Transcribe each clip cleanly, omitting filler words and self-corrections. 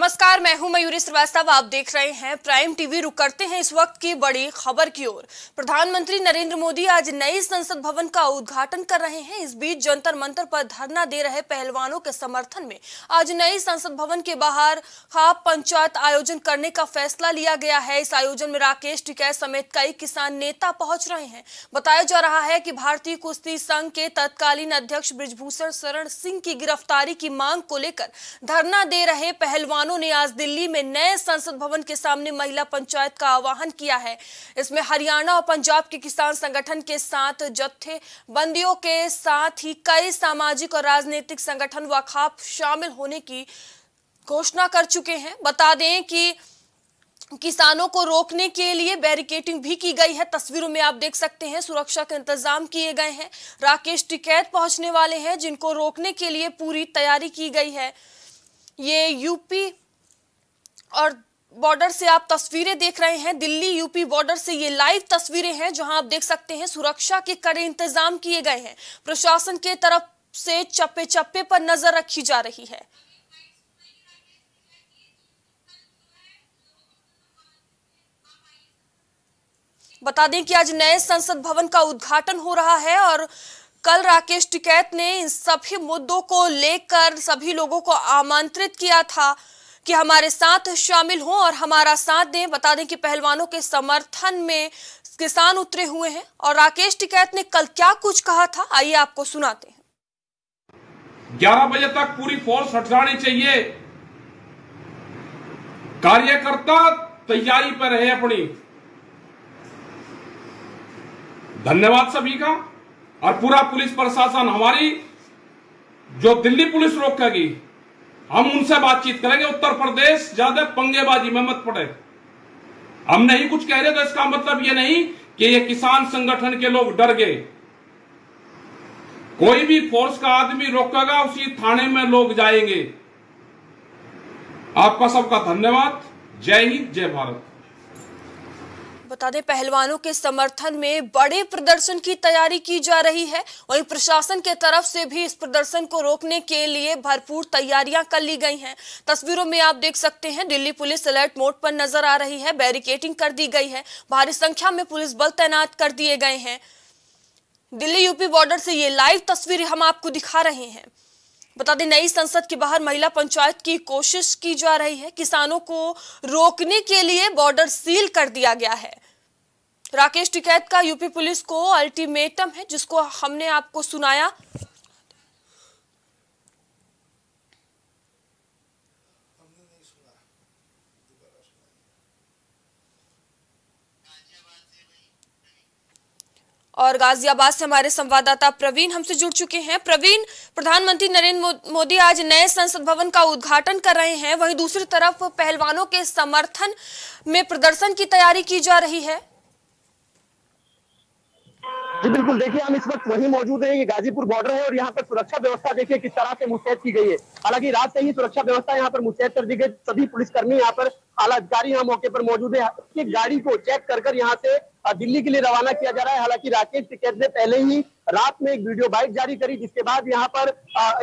नमस्कार, मैं हूं मयूरी श्रीवास्तव। आप देख रहे हैं प्राइम टीवी। रुक करते हैं इस वक्त की बड़ी खबर की ओर। प्रधानमंत्री नरेंद्र मोदी आज नए संसद भवन का उद्घाटन कर रहे हैं। इस बीच जंतर मंतर पर धरना दे रहे पहलवानों के समर्थन में आज नए संसद भवन के बाहर खाप पंचायत आयोजन करने का फैसला लिया गया है। इस आयोजन में राकेश टिकैत समेत कई किसान नेता पहुंच रहे हैं। बताया जा रहा है कि भारतीय कुश्ती संघ के तत्कालीन अध्यक्ष बृजभूषण शरण सिंह की गिरफ्तारी की मांग को लेकर धरना दे रहे पहलवानों ने आज दिल्ली में नए संसद भवन के सामने महिला पंचायत का आह्वान किया है। इसमें हरियाणा और पंजाब के किसान संगठन के साथ जत्थेबंदियों के साथ ही कई सामाजिक और राजनीतिक संगठन व खाप शामिल होने की घोषणा कर चुके हैं। बता दें कि किसानों को रोकने के लिए बैरिकेडिंग भी की गई है। तस्वीरों में आप देख सकते हैं सुरक्षा के इंतजाम किए गए हैं। राकेश टिकैत पहुंचने वाले हैं, जिनको रोकने के लिए पूरी तैयारी की गई है। ये यूपी और बॉर्डर से आप तस्वीरें देख रहे हैं। दिल्ली यूपी बॉर्डर से ये लाइव तस्वीरें हैं, जहां आप देख सकते हैं सुरक्षा के कड़े इंतजाम किए गए हैं। प्रशासन के तरफ से चप्पे चप्पे पर नजर रखी जा रही है। बता दें कि आज नए संसद भवन का उद्घाटन हो रहा है और कल राकेश टिकैत ने इन सभी मुद्दों को लेकर सभी लोगों को आमंत्रित किया था कि हमारे साथ शामिल हों और हमारा साथ दें। बता दें कि पहलवानों के समर्थन में किसान उतरे हुए हैं और राकेश टिकैत ने कल क्या कुछ कहा था, आइए आपको सुनाते हैं। 11 बजे तक पूरी फोर्स हटरानी चाहिए। कार्यकर्ता तैयारी पर रहे अपनी। धन्यवाद सभी का और पूरा पुलिस प्रशासन। हमारी जो दिल्ली पुलिस रोकेगी, हम उनसे बातचीत करेंगे। उत्तर प्रदेश ज्यादा पंगेबाजी में मत पड़े। हम नहीं कुछ कह रहे तो इसका मतलब ये नहीं कि ये किसान संगठन के लोग डर गए। कोई भी फोर्स का आदमी रोकेगा, उसी थाने में लोग जाएंगे। आपका सबका धन्यवाद। जय हिंद, जय भारत। बता दें पहलवानों के समर्थन में बड़े प्रदर्शन की तैयारी की जा रही है। वहीं प्रशासन के तरफ से भी इस प्रदर्शन को रोकने के लिए भरपूर तैयारियां कर ली गई हैं। तस्वीरों में आप देख सकते हैं दिल्ली पुलिस अलर्ट मोड पर नजर आ रही है। बैरिकेडिंग कर दी गई है। भारी संख्या में पुलिस बल तैनात कर दिए गए हैं। दिल्ली यूपी बॉर्डर से ये लाइव तस्वीरें हम आपको दिखा रहे हैं। बता दें नई संसद के बाहर महिला पंचायत की कोशिश की जा रही है। किसानों को रोकने के लिए बॉर्डर सील कर दिया गया है। राकेश टिकैत का यूपी पुलिस को अल्टीमेटम है, जिसको हमने आपको सुनाया। और गाजियाबाद से हमारे संवाददाता प्रवीण हमसे जुड़ चुके हैं। प्रवीण, प्रधानमंत्री नरेंद्र मोदी आज नए संसद भवन का उद्घाटन कर रहे हैं, वहीं दूसरी तरफ पहलवानों के समर्थन में प्रदर्शन की तैयारी की जा रही है। जी बिल्कुल, देखिए हम इस वक्त वहीं मौजूद हैं। ये गाजीपुर बॉर्डर है और यहाँ पर सुरक्षा व्यवस्था देखिए किस तरह से मुस्तैद की गई है। हालांकि रात से ही सुरक्षा व्यवस्था यहाँ पर मुस्तैद कर दी गई। सभी पुलिसकर्मी यहाँ पर, आला अधिकारी यहाँ मौके पर मौजूद है। एक गाड़ी को चेक कर कर यहाँ से दिल्ली के लिए रवाना किया जा रहा है। हालांकि राकेश टिकैत ने पहले ही रात में एक वीडियो बाइट जारी करी, जिसके बाद यहाँ पर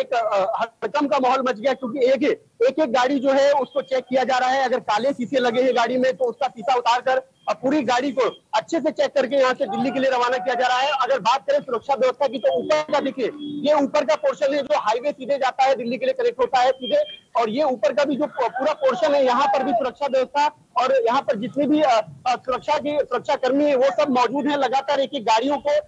एक हड़कंप का माहौल मच गया, क्योंकि एक गाड़ी जो है उसको चेक किया जा रहा है। अगर काले शीशे लगे हैं गाड़ी में तो उसका शीशा उतार कर पूरी गाड़ी को अच्छे से चेक करके यहाँ से दिल्ली के लिए रवाना किया जा रहा है। अगर बात करें सुरक्षा व्यवस्था की तो ऊपर का देखिए, ये ऊपर का पोर्शन है जो हाईवे सीधे जाता है, दिल्ली के लिए कनेक्ट होता है सीधे, और ये ऊपर का भी जो पूरा पोर्शन है यहाँ पर भी सुरक्षा व्यवस्था, और यहाँ पर जितने भी सुरक्षाकर्मी है वो सब मौजूद है। लगातार एक एक गाड़ियों को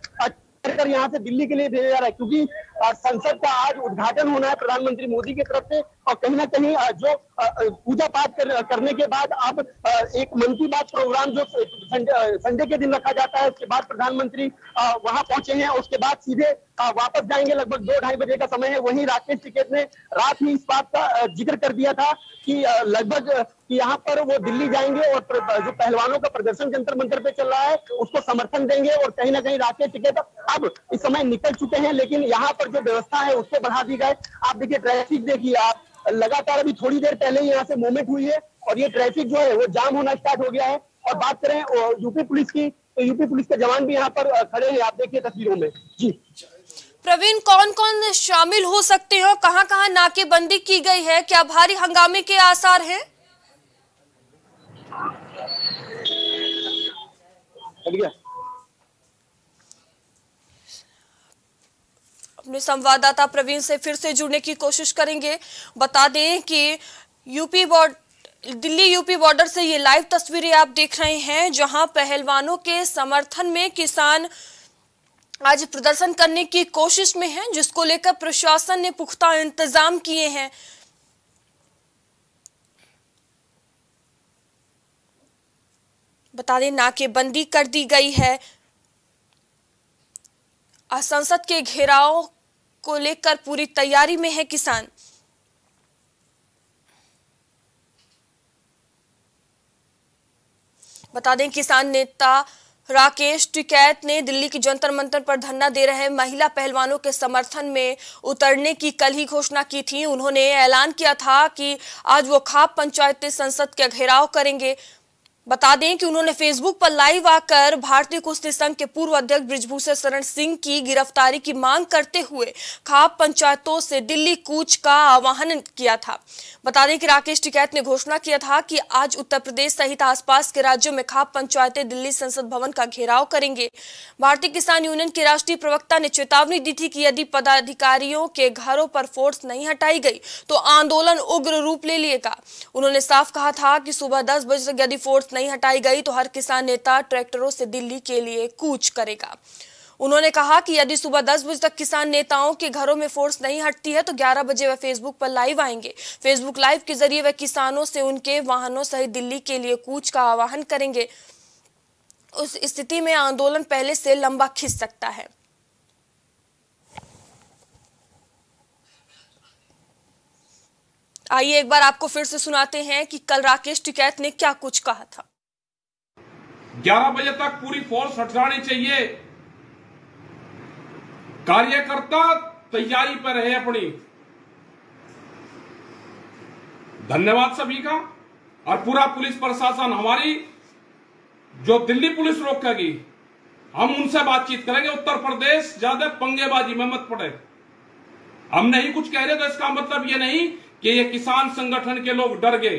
कर यहाँ से दिल्ली के लिए भेजा जा रहा है, क्योंकि संसद का आज उद्घाटन होना है प्रधानमंत्री मोदी की तरफ से। और कहीं ना कहीं जो पूजा पाठ करने के बाद अब एक मन की बात प्रोग्राम जो संडे के दिन रखा जाता है, उसके बाद प्रधानमंत्री वहां पहुंचे हैं, उसके बाद सीधे वापस जाएंगे। लगभग 2-2:30 बजे का समय है। वहीं राकेश टिकैत ने रात ही इस बात का जिक्र कर दिया था कि लगभग यहाँ पर वो दिल्ली जाएंगे और जो पहलवानों का प्रदर्शन जंतर मंतर पे चल रहा है उसको समर्थन देंगे। और कहीं ना कहीं राकेश टिकैत अब इस समय निकल चुके हैं, लेकिन यहाँ पर जो व्यवस्था है उसको बढ़ा दी गई। आप देखिए ट्रैफिक देखिए, आप लगातार अभी थोड़ी देर पहले ही यहाँ से मूवमेंट हुई है और ये ट्रैफिक जो है वो जाम होना स्टार्ट हो गया है। और बात करें यूपी पुलिस की तो यूपी पुलिस के जवान भी यहाँ पर खड़े हैं, आप देखिए तस्वीरों में। जी प्रवीण, कौन कौन शामिल हो सकते हैं, कहां कहां नाकेबंदी की गई है, क्या भारी हंगामे के आसार हैं? अपने संवाददाता प्रवीण से फिर से जुड़ने की कोशिश करेंगे। बता दें कि दिल्ली यूपी बॉर्डर से ये लाइव तस्वीरें आप देख रहे हैं, जहां पहलवानों के समर्थन में किसान आज प्रदर्शन करने की कोशिश में हैं, जिसको लेकर प्रशासन ने पुख्ता इंतजाम किए हैं। बता दें नाकेबंदी कर दी गई है। संसद के घेराव को लेकर पूरी तैयारी में है किसान। बता दें किसान नेता राकेश टिकैत ने दिल्ली की जंतर मंतर पर धरना दे रहे महिला पहलवानों के समर्थन में उतरने की कल ही घोषणा की थी। उन्होंने ऐलान किया था कि आज वो खाप पंचायत संसद का घेराव करेंगे। बता दें कि उन्होंने फेसबुक पर लाइव आकर भारतीय कुश्ती संघ के पूर्व अध्यक्ष बृजभूषण शरण सिंह की गिरफ्तारी की मांग करते हुए खाप पंचायतों से दिल्ली कूच का आह्वान किया था। बता दें कि राकेश टिकैत ने घोषणा किया था कि आज उत्तर प्रदेश सहित आसपास के राज्यों में खाप पंचायतें दिल्ली संसद भवन का घेराव करेंगे। भारतीय किसान यूनियन के राष्ट्रीय प्रवक्ता ने चेतावनी दी थी कि यदि पदाधिकारियों के घरों पर फोर्स नहीं हटाई गई तो आंदोलन उग्र रूप ले लिएगा। उन्होंने साफ कहा था कि सुबह 10 बजे तक यदि फोर्स नहीं हटाई गई तो हर किसान नेता ट्रैक्टरों से दिल्ली के लिए कूच करेगा। उन्होंने कहा कि यदि सुबह 10 बजे तक किसान नेताओं के घरों में फोर्स नहीं हटती है तो 11 बजे वह फेसबुक पर लाइव आएंगे। फेसबुक लाइव के जरिए वह किसानों से उनके वाहनों सहित दिल्ली के लिए कूच का आह्वान करेंगे। उस स्थिति में आंदोलन पहले से लंबा खिंच सकता है। आइए एक बार आपको फिर से सुनाते हैं कि कल राकेश टिकैत ने क्या कुछ कहा था। 11 बजे तक पूरी फोर्स हट जानी चाहिए। कार्यकर्ता तैयारी पर रहे अपनी। धन्यवाद सभी का और पूरा पुलिस प्रशासन। हमारी जो दिल्ली पुलिस रोकेगी हम उनसे बातचीत करेंगे। उत्तर प्रदेश ज्यादा पंगेबाजी में मत पड़े। हम नहीं कुछ कह रहे तो इसका मतलब ये नहीं कि ये किसान संगठन के लोग डर गए।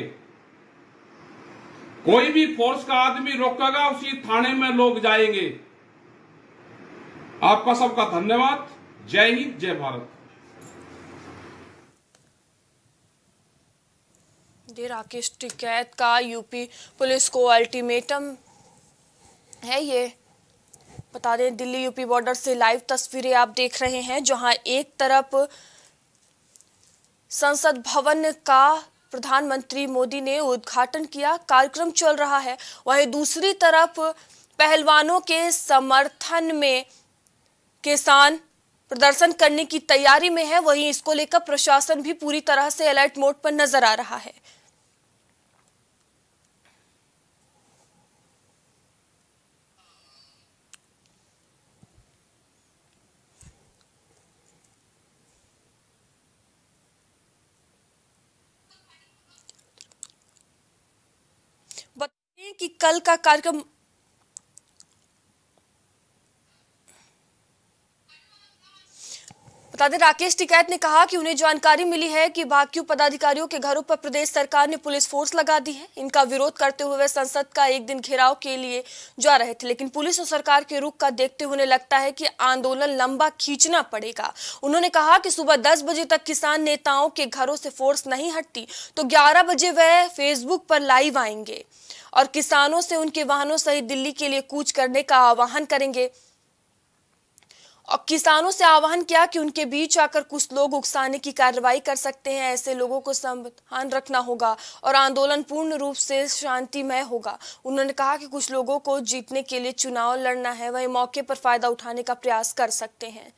कोई भी फोर्स का आदमी रोकेगा उसी थाने में लोग जाएंगे। आपका सबका धन्यवाद। जय हिंद, जय भारत। राकेश टिकैत का यूपी पुलिस को अल्टीमेटम है ये। बता दें दिल्ली यूपी बॉर्डर से लाइव तस्वीरें आप देख रहे हैं, जहां एक तरफ संसद भवन का प्रधानमंत्री मोदी ने उद्घाटन किया, कार्यक्रम चल रहा है, वहीं दूसरी तरफ पहलवानों के समर्थन में किसान प्रदर्शन करने की तैयारी में है। वहीं इसको लेकर प्रशासन भी पूरी तरह से अलर्ट मोड पर नजर आ रहा है। कि कल का कार्यक्रम बता दें राकेश टिकैत ने कहा कि उन्हें जानकारी मिली है कि बाकी पदाधिकारियों के घरों पर प्रदेश सरकार ने पुलिस फोर्स लगा दी है। इनका विरोध करते हुए संसद का एक दिन घेराव के लिए जा रहे थे, लेकिन पुलिस और सरकार के रुख का देखते हुए लगता है कि आंदोलन लंबा खींचना पड़ेगा। उन्होंने कहा कि सुबह 10 बजे तक किसान नेताओं के घरों से फोर्स नहीं हटती तो 11 बजे वह फेसबुक पर लाइव आएंगे और किसानों से उनके वाहनों सहित दिल्ली के लिए कूच करने का आह्वान करेंगे। और किसानों से आह्वान किया कि उनके बीच आकर कुछ लोग उकसाने की कार्रवाई कर सकते हैं। ऐसे लोगों को संभान रखना होगा और आंदोलन पूर्ण रूप से शांतिमय होगा। उन्होंने कहा कि कुछ लोगों को जीतने के लिए चुनाव लड़ना है, वही मौके पर फायदा उठाने का प्रयास कर सकते हैं।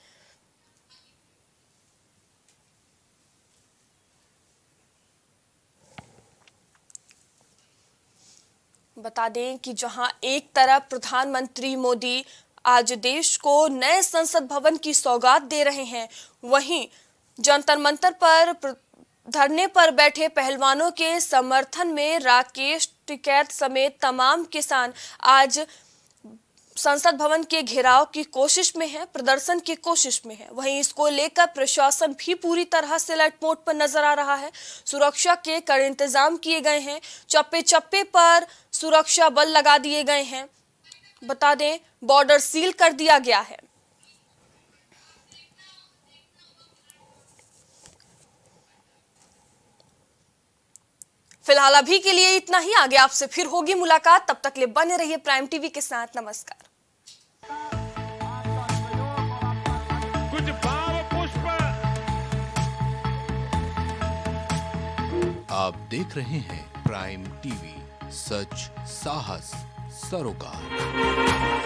बता दें कि जहां एक तरफ प्रधानमंत्री मोदी आज देश को नए संसद भवन की सौगात दे रहे हैं, वहीं जंतर मंतर पर धरने पर बैठे पहलवानों के समर्थन में राकेश टिकैत समेत तमाम किसान आज संसद भवन के घेराव की कोशिश में है, प्रदर्शन की कोशिश में है। वहीं इसको लेकर प्रशासन भी पूरी तरह से अलर्ट मोड पर नजर आ रहा है। सुरक्षा के कड़े इंतजाम किए गए हैं, चप्पे चप्पे पर सुरक्षा बल लगा दिए गए हैं। बता दें, बॉर्डर सील कर दिया गया है। फिलहाल अभी के लिए इतना ही, आगे आपसे फिर होगी मुलाकात। तब तक के लिए बने रहिए प्राइम टीवी के साथ। नमस्कार। कुछ भाव पुष्प आप देख रहे हैं प्राइम टीवी, सच साहस सरोकार।